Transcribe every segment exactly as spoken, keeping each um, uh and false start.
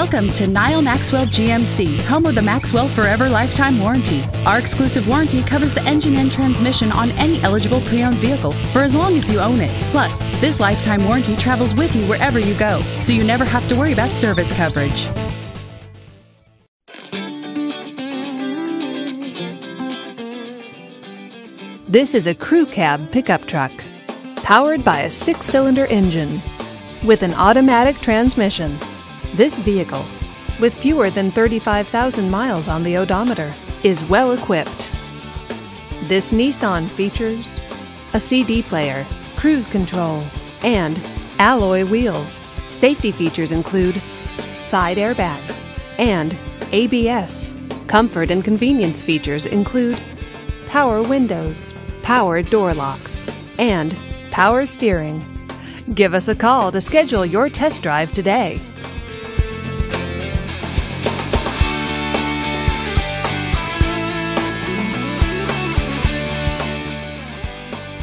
Welcome to Nyle Maxwell G M C, home of the Maxwell Forever Lifetime Warranty. Our exclusive warranty covers the engine and transmission on any eligible pre-owned vehicle for as long as you own it. Plus, this lifetime warranty travels with you wherever you go, so you never have to worry about service coverage. This is a crew cab pickup truck, powered by a six-cylinder engine with an automatic transmission. This vehicle, with fewer than thirty-five thousand miles on the odometer, is well equipped. This Nissan features a C D player, cruise control, and alloy wheels. Safety features include side airbags and A B S. Comfort and convenience features include power windows, power door locks, and power steering. Give us a call to schedule your test drive today.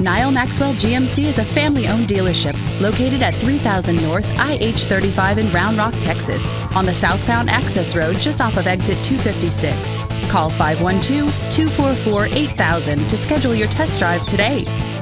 Nyle Maxwell G M C is a family-owned dealership located at three thousand North I H thirty-five in Round Rock, Texas, on the southbound access road just off of exit two fifty-six. Call five one two, two four four, eight thousand to schedule your test drive today.